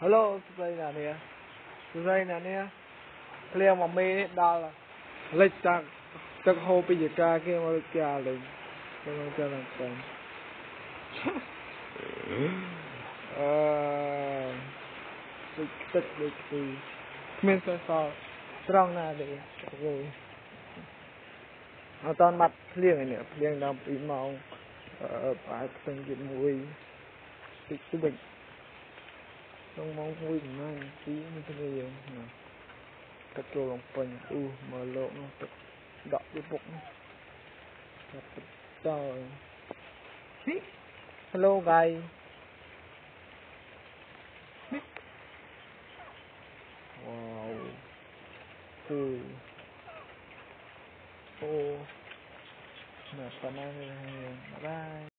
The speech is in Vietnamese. Hello, today là nè, Clear mà mê đó là lấy chặt chặt hô bây giờ ca kia mà được trả lời, không trả lời chồng. Chặt được gì? Mình sẽ so trong là để rồi. Ở toàn mặt liền này nè, liền làm bị màu phải từng chuyện vui, sự bình. Trong mong vui của mình tí như thế bây giờ cắt trô lòng phần mở lộ nó thật đọc cái bụng thật trời. Hello guys.